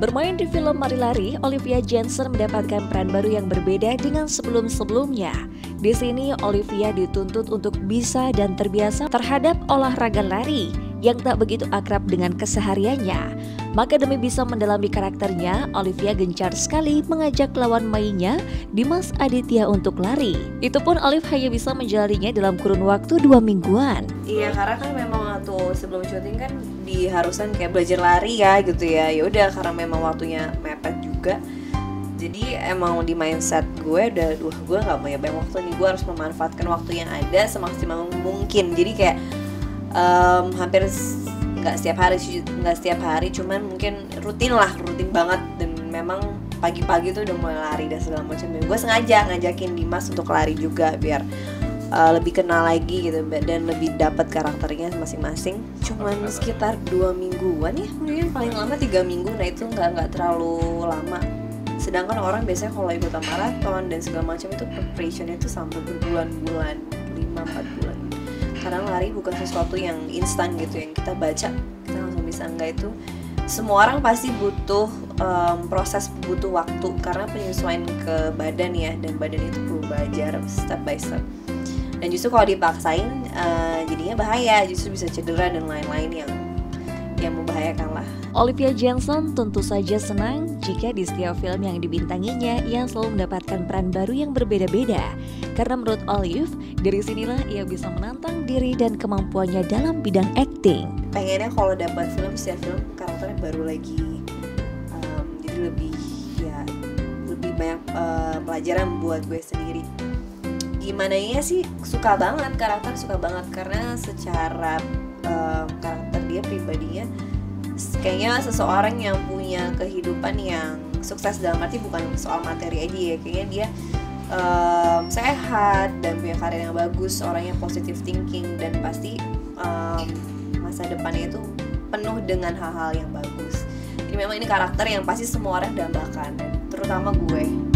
Bermain di film Mari Lari, Olivia Jensen mendapatkan peran baru yang berbeda dengan sebelum-sebelumnya. Di sini, Olivia dituntut untuk bisa dan terbiasa terhadap olahraga lari yang tak begitu akrab dengan kesehariannya. Maka demi bisa mendalami karakternya, Olivia gencar sekali mengajak lawan mainnya, Dimas Aditya, untuk lari. Itu pun Olive hanya bisa menjalaninya dalam kurun waktu 2 mingguan. Iya, karena kan memang waktu sebelum syuting kan diharuskan kayak belajar lari ya gitu ya. Ya udah, karena memang waktunya mepet juga, jadi emang di mindset gue udah, gue gak punya banyak waktu nih, gue harus memanfaatkan waktu yang ada semaksimal mungkin. Jadi kayak hampir nggak setiap hari, cuman mungkin rutin banget. Dan memang pagi-pagi tuh udah mulai lari dan segala macam. Gue sengaja ngajakin Dimas untuk lari juga biar lebih kenal lagi gitu dan lebih dapat karakternya masing-masing. Cuman sekitar 2 mingguan ya, mungkin paling lama 3 minggu. Nah itu nggak terlalu lama. Sedangkan orang biasanya kalau ikutan maraton dan segala macam itu preparationnya itu sampai berbulan-bulan, 5-4 bulan. Kadang lari bukan sesuatu yang instan gitu, yang kita baca kita langsung bisa. Enggak, itu semua orang pasti butuh proses, butuh waktu karena penyesuaian ke badan ya, dan badan itu perlu belajar step by step. Dan justru kalau dipaksain jadinya bahaya, justru bisa cedera dan lain-lain yang membahayakan lah. Olivia Jensen tentu saja senang jika di setiap film yang dibintanginya ia selalu mendapatkan peran baru yang berbeda-beda. Karena menurut Olive, dari sinilah ia bisa menantang diri dan kemampuannya dalam bidang akting. Pengennya kalau dapat film, setiap film karakternya baru lagi, jadi lebih banyak pelajaran buat gue sendiri. Gimana ya sih, suka banget karena secara karakter dia, pribadinya kayaknya seseorang yang punya kehidupan yang sukses, dalam arti bukan soal materi aja ya, kayaknya dia sehat dan punya karir yang bagus, orangnya positive thinking, dan pasti masa depannya itu penuh dengan hal-hal yang bagus. Jadi memang ini karakter yang pasti semua orang dambakan, terutama gue.